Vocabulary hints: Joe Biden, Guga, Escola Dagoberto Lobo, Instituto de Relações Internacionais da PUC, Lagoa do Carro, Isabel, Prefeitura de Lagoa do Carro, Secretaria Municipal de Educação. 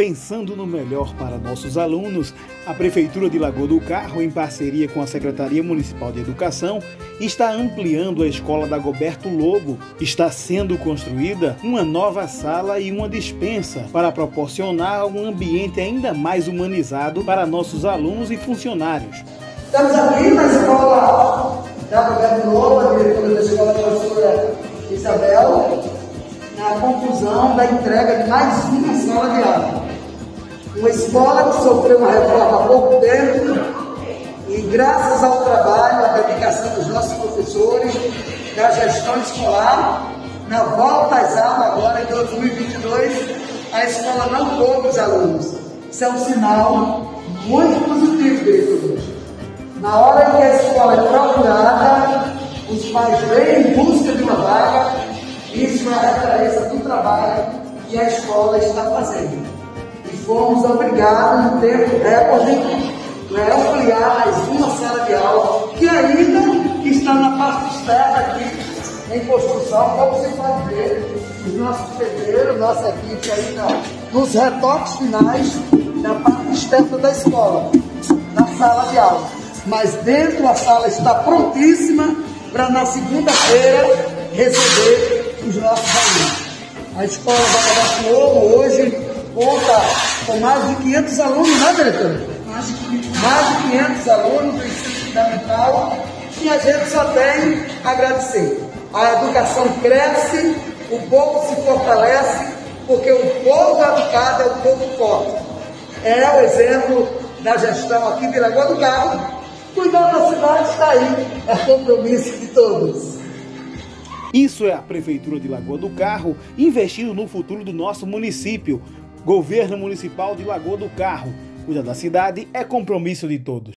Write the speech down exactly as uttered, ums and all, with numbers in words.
Pensando no melhor para nossos alunos, a Prefeitura de Lagoa do Carro, em parceria com a Secretaria Municipal de Educação, está ampliando a Escola Dagoberto Lobo. Está sendo construída uma nova sala e uma dispensa para proporcionar um ambiente ainda mais humanizado para nossos alunos e funcionários. Estamos aqui na Escola Dagoberto Lobo, a diretora da escola, a professora Isabel, na conclusão da entrega de mais uma sala de aula. Uma escola que sofreu uma reforma há pouco tempo e, graças ao trabalho, à dedicação dos nossos professores, da gestão escolar, na volta às aulas agora em dois mil e vinte e dois, a escola não poupa os alunos. Isso é um sinal muito positivo deles. Na hora que a escola é procurada, os pais vêm em busca de uma vaga. Isso é a referência do trabalho que a escola está fazendo. E fomos obrigados, no tempo recorde, a ampliar mais uma sala de aula, que ainda está na parte externa aqui, em construção, como se pode ver. Os nossos pedreiros, nossa equipe ainda nos retoques finais da parte externa da escola, na sala de aula. Mas dentro da sala está prontíssima para na segunda-feira receber os nossos alunos. A escola Dagoberto Lobo hoje conta com mais de quinhentos alunos, né, diretora? Mais de quinhentos. Mais de quinhentos alunos do ensino fundamental, e a gente só tem a agradecer. A educação cresce, o povo se fortalece, porque o povo educado é o povo forte. É o exemplo da gestão aqui de Lagoa do Carro. Cuidar da cidade está aí, é compromisso de todos. Isso é a Prefeitura de Lagoa do Carro investindo no futuro do nosso município. Governo Municipal de Lagoa do Carro. Cuidar da cidade é compromisso de todos.